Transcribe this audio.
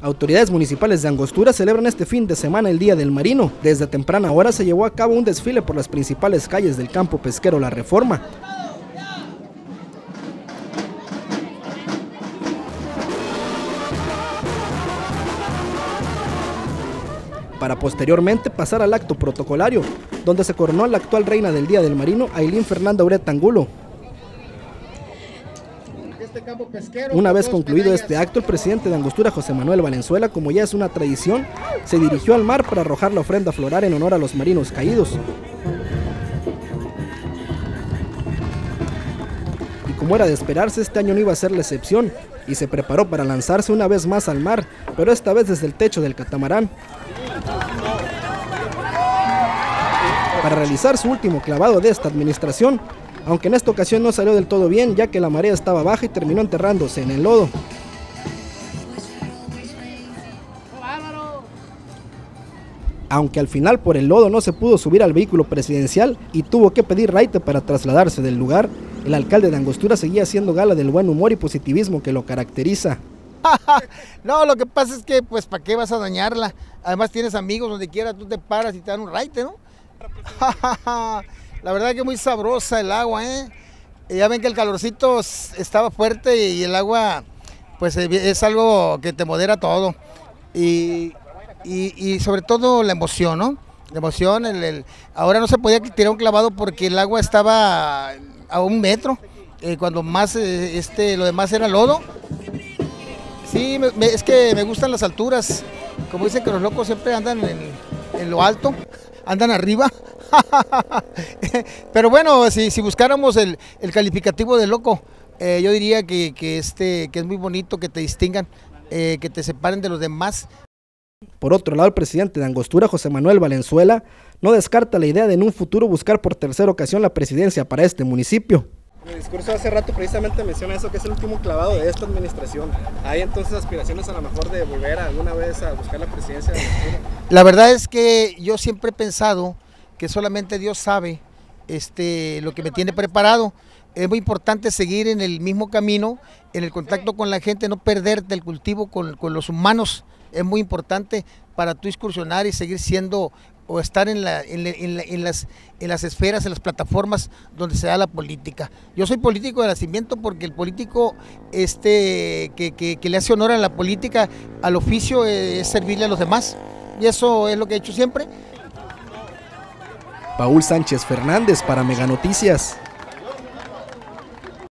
Autoridades municipales de Angostura celebran este fin de semana el Día del Marino. Desde temprana hora se llevó a cabo un desfile por las principales calles del campo pesquero La Reforma. Para posteriormente pasar al acto protocolario, donde se coronó a la actual reina del Día del Marino, Ailín Fernanda Uret Angulo. Una vez concluido este acto, el presidente de Angostura, José Manuel Valenzuela, como ya es una tradición, se dirigió al mar para arrojar la ofrenda floral en honor a los marinos caídos. Y como era de esperarse, este año no iba a ser la excepción, y se preparó para lanzarse una vez más al mar, pero esta vez desde el techo del catamarán, para realizar su último clavado de esta administración, aunque en esta ocasión no salió del todo bien, ya que la marea estaba baja y terminó enterrándose en el lodo. Aunque al final por el lodo no se pudo subir al vehículo presidencial y tuvo que pedir raite para trasladarse del lugar, el alcalde de Angostura seguía haciendo gala del buen humor y positivismo que lo caracteriza. No, lo que pasa es que pues para qué vas a dañarla, además tienes amigos donde quiera, tú te paras y te dan un raite, ¿no? La verdad que muy sabrosa el agua, ¿eh? Ya ven que el calorcito estaba fuerte y el agua pues es algo que te modera todo. Y sobre todo la emoción, ¿no? La emoción, ahora no se podía tirar un clavado porque el agua estaba a un metro, cuando más lo demás era lodo. Sí, es que me gustan las alturas, como dicen que los locos siempre andan en lo alto, andan arriba. Pero bueno, si buscáramos el calificativo de loco, yo diría que es muy bonito que te distingan, que te separen de los demás. Por otro lado, el presidente de Angostura, José Manuel Valenzuela, no descarta la idea de en un futuro buscar por tercera ocasión la presidencia para este municipio. En el discurso de hace rato precisamente menciona eso, que es el último clavado de esta administración. ¿Hay entonces aspiraciones a lo mejor de volver alguna vez a buscar la presidencia de Angostura? La verdad es que yo siempre he pensado que solamente Dios sabe lo que me tiene preparado. Es muy importante seguir en el mismo camino, en el contacto con la gente, no perderte el cultivo con los humanos. Es muy importante para tú excursionar y seguir siendo o estar en las esferas, en las plataformas donde se da la política. Yo soy político de nacimiento porque el político que le hace honor a la política, al oficio, es servirle a los demás. Y eso es lo que he hecho siempre. Paul Sánchez Fernández para Meganoticias.